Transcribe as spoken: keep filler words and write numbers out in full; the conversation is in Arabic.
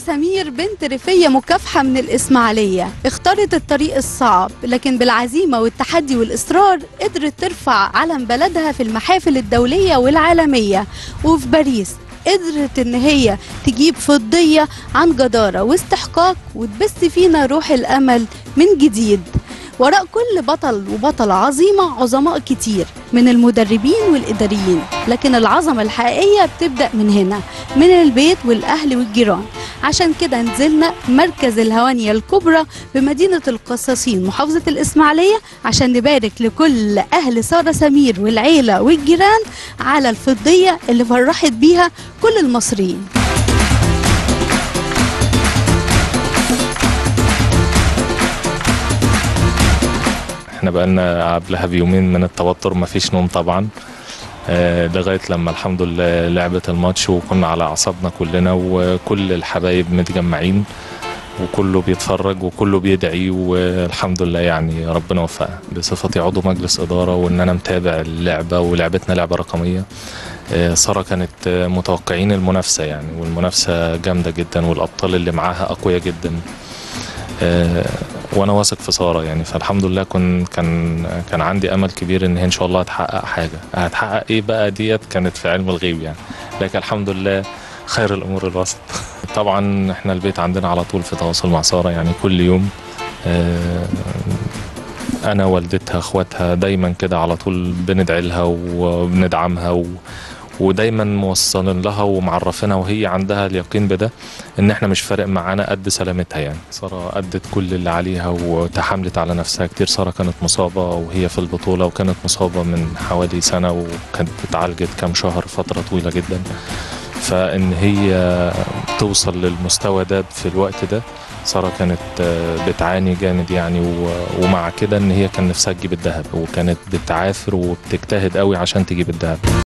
سارة سمير بنت ريفية مكافحة من الإسماعيلية اختارت الطريق الصعب، لكن بالعزيمة والتحدي والإصرار قدرت ترفع علم بلدها في المحافل الدولية والعالمية. وفي باريس قدرت إن هي تجيب فضية عن جدارة واستحقاق وتبث فينا روح الأمل من جديد. وراء كل بطل وبطلة عظيمة عظماء كتير من المدربين والإداريين، لكن العظمة الحقيقية بتبدأ من هنا، من البيت والأهل والجيران. عشان كده نزلنا مركز الهوانية الكبرى بمدينة القصاصين محافظة الإسماعيلية عشان نبارك لكل أهل سارة سمير والعيلة والجيران على الفضية اللي فرحت بيها كل المصريين. احنا بقالنا قبلها بيومين من التوتر، مفيش نوم طبعا، لغايه لما الحمد لله لعبت الماتش وكنا على اعصابنا كلنا، وكل الحبايب متجمعين وكله بيتفرج وكله بيدعي، والحمد لله يعني ربنا وفقها. بصفتي عضو مجلس اداره وان انا متابع اللعبه، ولعبتنا لعبه رقميه. سارة كانت متوقعين المنافسه يعني، والمنافسه جامده جدا والابطال اللي معاها اقوياء جدا، وانا واثق في ساره يعني. فالحمد لله كن كان كان عندي امل كبير ان هي ان شاء الله هتحقق حاجه. هتحقق ايه بقى ديت كانت في علم الغيب يعني، لكن الحمد لله خير الامور الوسط. طبعا احنا البيت عندنا على طول في تواصل مع ساره يعني، كل يوم انا والدتها اخواتها دايما كده على طول بندعي لها وبندعمها و ودايما موصلين لها ومعرفينها، وهي عندها اليقين بده ان احنا مش فارق معانا قد سلامتها يعني. ساره ادت كل اللي عليها وتحملت على نفسها كتير. ساره كانت مصابه وهي في البطوله، وكانت مصابه من حوالي سنه وكانت اتعالجت كام شهر فتره طويله جدا، فان هي توصل للمستوى ده في الوقت ده ساره كانت بتعاني جامد يعني. ومع كده ان هي كان نفسها تجيب الذهب، وكانت بتعافر وبتجتهد قوي عشان تجيب الذهب.